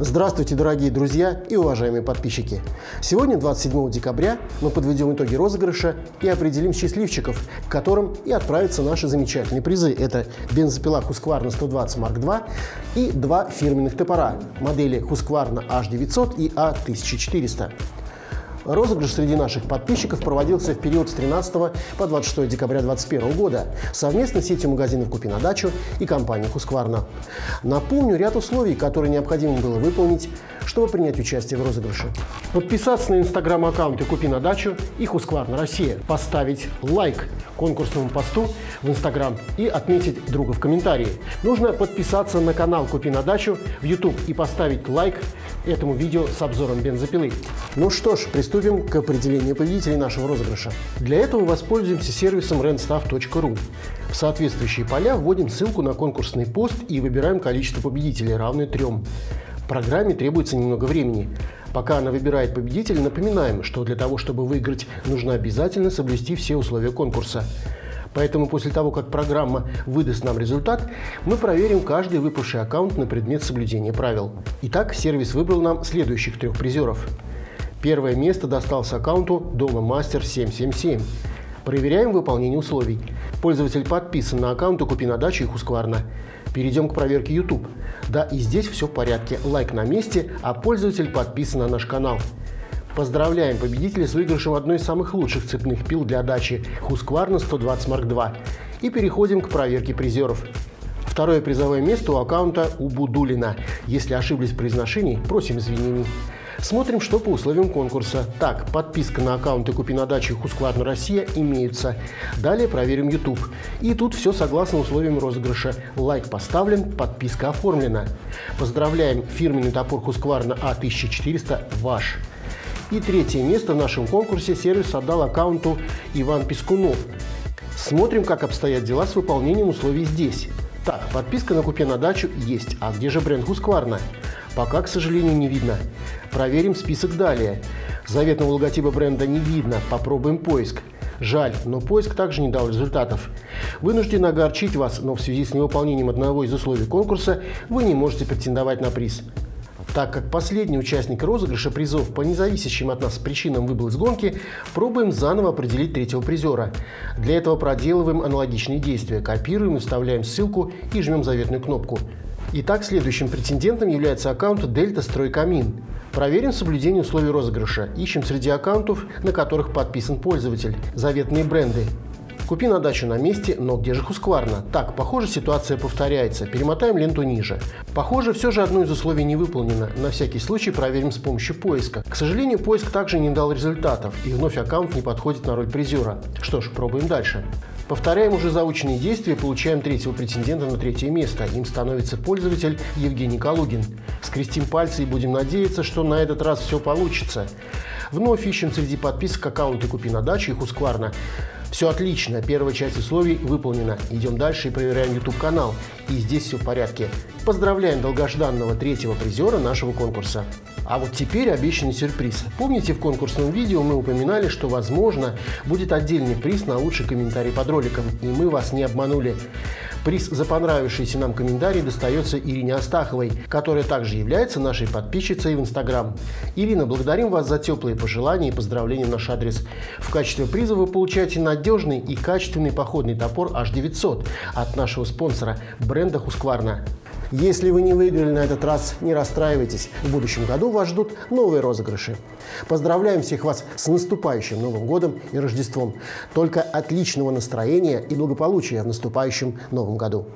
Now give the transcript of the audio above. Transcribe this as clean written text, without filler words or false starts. Здравствуйте, дорогие друзья и уважаемые подписчики! Сегодня, 27 декабря, мы подведем итоги розыгрыша и определим счастливчиков, к которым и отправятся наши замечательные призы. Это бензопила Husqvarna 120 Mark II и два фирменных топора модели Husqvarna H900 и A1400. Розыгрыш среди наших подписчиков проводился в период с 13 по 26 декабря 2021 года совместно с сетью магазинов «Купи на Дачу» и компанией «Husqvarna». Напомню ряд условий, которые необходимо было выполнить, чтобы принять участие в розыгрыше. Подписаться на инстаграм-аккаунты «Купи на Дачу» и «Husqvarna Россия», поставить лайк конкурсному посту в Instagram и отметить друга в комментарии. Нужно подписаться на канал «Купи на Дачу» в YouTube и поставить лайк этому видео с обзором бензопилы. Ну что ж, приступим к определению победителей нашего розыгрыша. Для этого воспользуемся сервисом rentstaff.ru. В соответствующие поля вводим ссылку на конкурсный пост и выбираем количество победителей, равное 3. Программе требуется немного времени. Пока она выбирает победителя, напоминаем, что для того, чтобы выиграть, нужно обязательно соблюсти все условия конкурса. Поэтому после того, как программа выдаст нам результат, мы проверим каждый выпавший аккаунт на предмет соблюдения правил. Итак, сервис выбрал нам следующих 3 призеров. Первое место досталось аккаунту Domomaster777. Проверяем выполнение условий. Пользователь подписан на аккаунты «Купи на Дачу» и «Husqvarna». Перейдем к проверке YouTube. Да, и здесь все в порядке. Лайк на месте, а пользователь подписан на наш канал. Поздравляем победителя с выигрышем одной из самых лучших цепных пил для дачи Husqvarna 120 Mark II. И переходим к проверке призеров. Второе призовое место у аккаунта Убудулина. Если ошиблись в произношении, просим извинений. Смотрим, что по условиям конкурса. Так, подписка на аккаунты «Купи на Дачу» и «Husqvarna Россия» имеются. Далее проверим YouTube. И тут все согласно условиям розыгрыша. Лайк поставлен, подписка оформлена. Поздравляем, фирменный топор Husqvarna A1400 ваш. И третье место в нашем конкурсе сервис отдал аккаунту Иван Пискунов. Смотрим, как обстоят дела с выполнением условий здесь. Так, подписка на «Купи на Дачу» есть. А где же бренд Husqvarna? Пока, к сожалению, не видно. Проверим список далее. Заветного логотипа бренда не видно. Попробуем поиск. Жаль, но поиск также не дал результатов. Вынужден огорчить вас, но в связи с невыполнением одного из условий конкурса вы не можете претендовать на приз. Так как последний участник розыгрыша призов по независящим от нас причинам выбыл из гонки, пробуем заново определить третьего призера. Для этого проделываем аналогичные действия. Копируем и вставляем ссылку и жмем заветную кнопку. Итак, следующим претендентом является аккаунт «Дельта Строй Камин». Проверим соблюдение условий розыгрыша. Ищем среди аккаунтов, на которых подписан пользователь. Заветные бренды. «Купи на Дачу» на месте, но где же Husqvarna? Так, похоже, ситуация повторяется. Перемотаем ленту ниже. Похоже, все же одно из условий не выполнено. На всякий случай проверим с помощью поиска. К сожалению, поиск также не дал результатов, и вновь аккаунт не подходит на роль призера. Что ж, пробуем дальше. Повторяем уже заученные действия, получаем третьего претендента на третье место. Им становится пользователь Евгений Калугин. Скрестим пальцы и будем надеяться, что на этот раз все получится. Вновь ищем среди подписок аккаунты «Купи на Дачу» и «Husqvarna». Все отлично, первая часть условий выполнена. Идем дальше и проверяем YouTube-канал. И здесь все в порядке. Поздравляем долгожданного третьего призера нашего конкурса. А вот теперь обещанный сюрприз. Помните, в конкурсном видео мы упоминали, что, возможно, будет отдельный приз на лучший комментарий под роликом. И мы вас не обманули. Приз за понравившийся нам комментарий достается Ирине Астаховой, которая также является нашей подписчицей в Instagram. Ирина, благодарим вас за теплые пожелания и поздравления в наш адрес. В качестве приза вы получаете надежный и качественный походный топор H900 от нашего спонсора, бренда Husqvarna. Если вы не выиграли на этот раз, не расстраивайтесь. В будущем году вас ждут новые розыгрыши. Поздравляем всех вас с наступающим Новым годом и Рождеством. Только отличного настроения и благополучия в наступающем Новом году.